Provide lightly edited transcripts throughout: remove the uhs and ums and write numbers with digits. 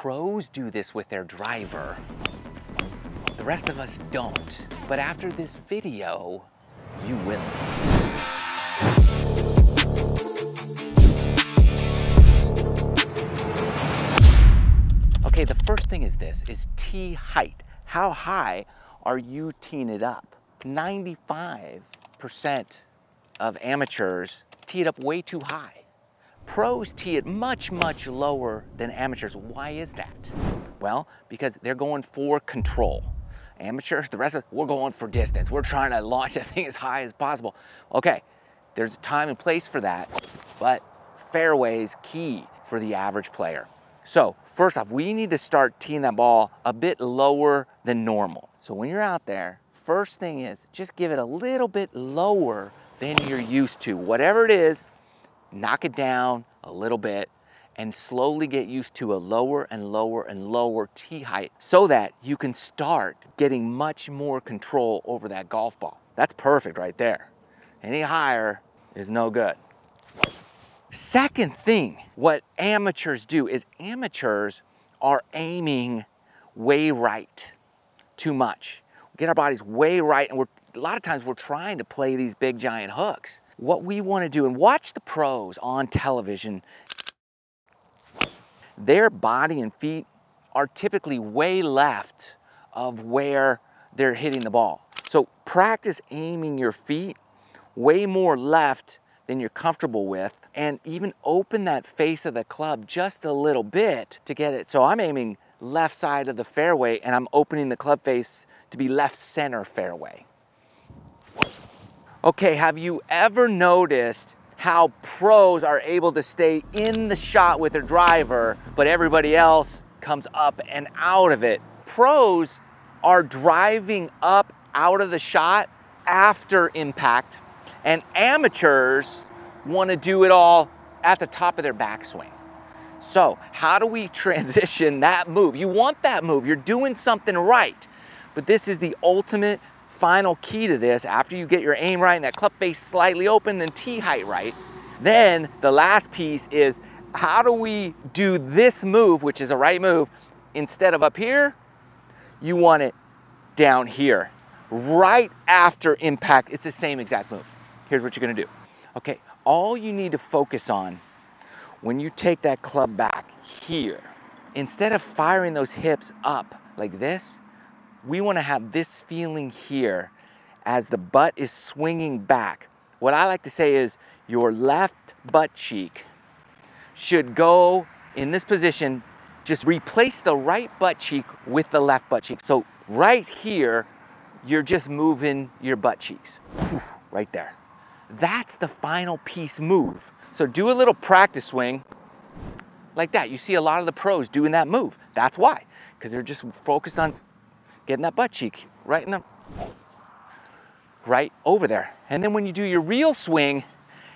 Pros do this with their driver. The rest of us don't. But after this video, you will. Okay, the first thing is this, is tee height. How high are you teeing it up? 95% of amateurs tee it up way too high. Pros tee it much, much lower than amateurs. Why is that? Well, because they're going for control. Amateurs, the rest of us, we're going for distance. We're trying to launch that thing as high as possible. Okay, there's a time and place for that, but fairway's key for the average player. So first off, we need to start teeing that ball a bit lower than normal. So when you're out there, first thing is just give it a little bit lower than you're used to. Whatever it is, knock it down a little bit and slowly get used to a lower and lower and lower tee height so that you can start getting much more control over that golf ball. That's perfect right there. Any higher is no good. Second thing, what amateurs do is amateurs are aiming way right too much. We get our bodies way right, and a lot of times we're trying to play these big giant hooks. What we want to do, and watch the pros on television, their body and feet are typically way left of where they're hitting the ball. So practice aiming your feet way more left than you're comfortable with, and even open that face of the club just a little bit to get it. So I'm aiming left side of the fairway and I'm opening the club face to be left center fairway. Okay, have you ever noticed how pros are able to stay in the shot with their driver, but everybody else comes up and out of it? Pros are driving up out of the shot after impact, and amateurs want to do it all at the top of their backswing. So how do we transition that move? You want that move, you're doing something right, but this is the ultimate final key to this. After you get your aim right and that club face slightly open, then tee height right, then the last piece is how do we do this move, which is a right move, instead of up here, you want it down here. Right after impact, it's the same exact move. Here's what you're gonna do. Okay, all you need to focus on when you take that club back here, instead of firing those hips up like this, we want to have this feeling here as the butt is swinging back. What I like to say is your left butt cheek should go in this position. Just replace the right butt cheek with the left butt cheek. So right here, you're just moving your butt cheeks right there. That's the final piece move. So do a little practice swing like that. You see a lot of the pros doing that move. That's why, because they're just focused on getting that butt cheek right in the, right over there. And then when you do your real swing,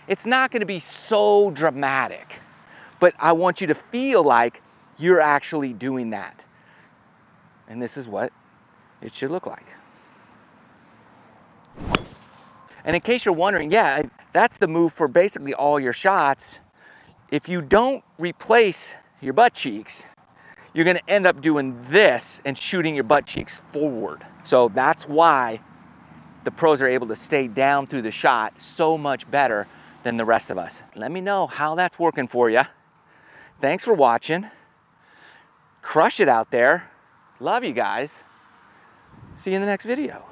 it's not gonna be so dramatic, but I want you to feel like you're actually doing that. And this is what it should look like. And in case you're wondering, yeah, that's the move for basically all your shots. If you don't replace your butt cheeks, you're gonna end up doing this and shooting your butt cheeks forward. So that's why the pros are able to stay down through the shot so much better than the rest of us. Let me know how that's working for you. Thanks for watching. Crush it out there. Love you guys. See you in the next video.